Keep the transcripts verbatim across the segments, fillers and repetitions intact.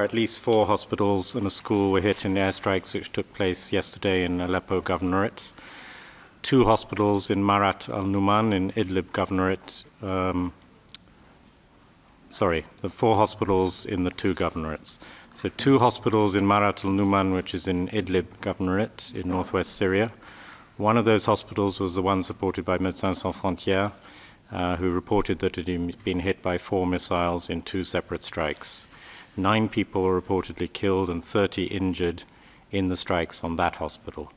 Or at least four hospitals and a school were hit in airstrikes which took place yesterday in Aleppo Governorate. Two hospitals in Maarat al-Numan in Idlib Governorate. Um, sorry, the four hospitals in the two governorates. So two hospitals in Maarat al-Numan, which is in Idlib Governorate in northwest Syria. One of those hospitals was the one supported by Médecins Sans Frontières, uh, who reported that it had been hit by four missiles in two separate strikes. Nine people were reportedly killed and thirty injured in the strikes on that hospital.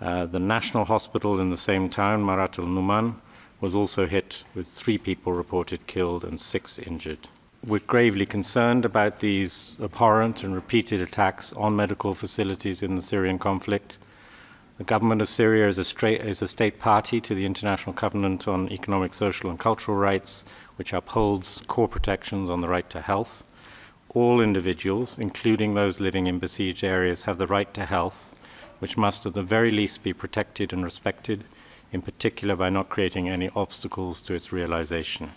Uh, the national hospital in the same town, Maarat al-Numan, was also hit with three people reported killed and six injured. We're gravely concerned about these abhorrent and repeated attacks on medical facilities in the Syrian conflict. The government of Syria is a, straight, is a state party to the International Covenant on Economic, Social and Cultural Rights, which upholds core protections on the right to health. All individuals, including those living in besieged areas, have the right to health, which must at the very least be protected and respected, in particular by not creating any obstacles to its realization.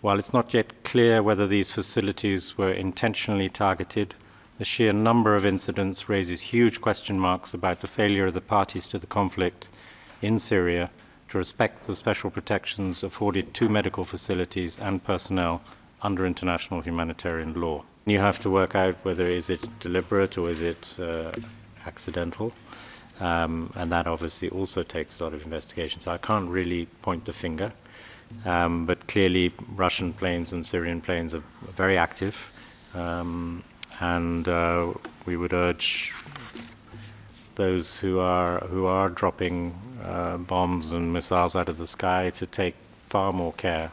While it's not yet clear whether these facilities were intentionally targeted, the sheer number of incidents raises huge question marks about the failure of the parties to the conflict in Syria to respect the special protections afforded to medical facilities and personnel under international humanitarian law. You have to work out whether is it deliberate or is it uh, accidental, um, and that obviously also takes a lot of investigation. So I can't really point the finger. Um, but clearly, Russian planes and Syrian planes are very active, um, and uh, we would urge those who are who are dropping uh, bombs and missiles out of the sky to take far more care